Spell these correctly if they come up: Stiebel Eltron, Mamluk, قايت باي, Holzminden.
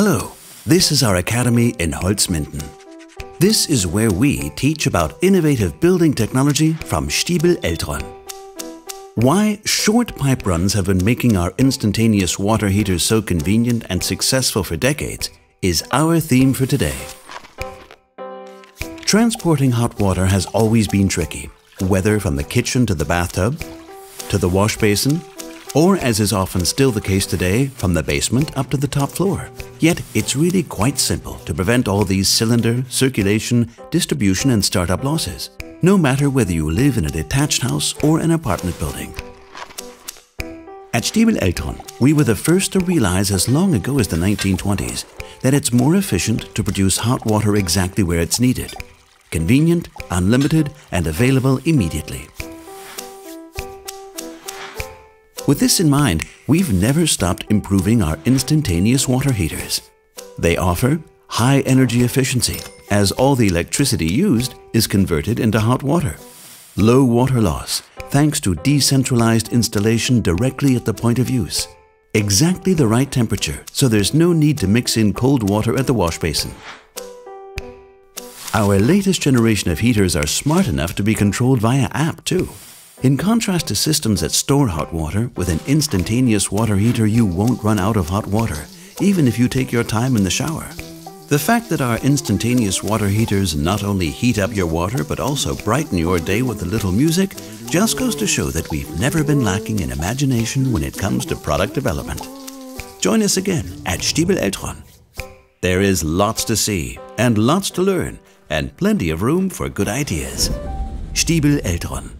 Hello, this is our academy in Holzminden. This is where we teach about innovative building technology from Stiebel Eltron. Why short pipe runs have been making our instantaneous water heaters so convenient and successful for decades is our theme for today. Transporting hot water has always been tricky, whether from the kitchen to the bathtub, to the wash basin, or as is often still the case today, from the basement up to the top floor. Yet it's really quite simple to prevent all these cylinder, circulation, distribution and startup losses, no matter whether you live in a detached house or an apartment building. At Stiebel Eltron, we were the first to realize as long ago as the 1920s that it's more efficient to produce hot water exactly where it's needed, convenient, unlimited and available immediately. With this in mind, we've never stopped improving our instantaneous water heaters. They offer high energy efficiency, as all the electricity used is converted into hot water. Low water loss, thanks to decentralized installation directly at the point of use. Exactly the right temperature, so there's no need to mix in cold water at the wash basin. Our latest generation of heaters are smart enough to be controlled via app too. In contrast to systems that store hot water, with an instantaneous water heater you won't run out of hot water, even if you take your time in the shower. The fact that our instantaneous water heaters not only heat up your water but also brighten your day with a little music just goes to show that we've never been lacking in imagination when it comes to product development. Join us again at Stiebel Eltron. There is lots to see and lots to learn and plenty of room for good ideas. Stiebel Eltron.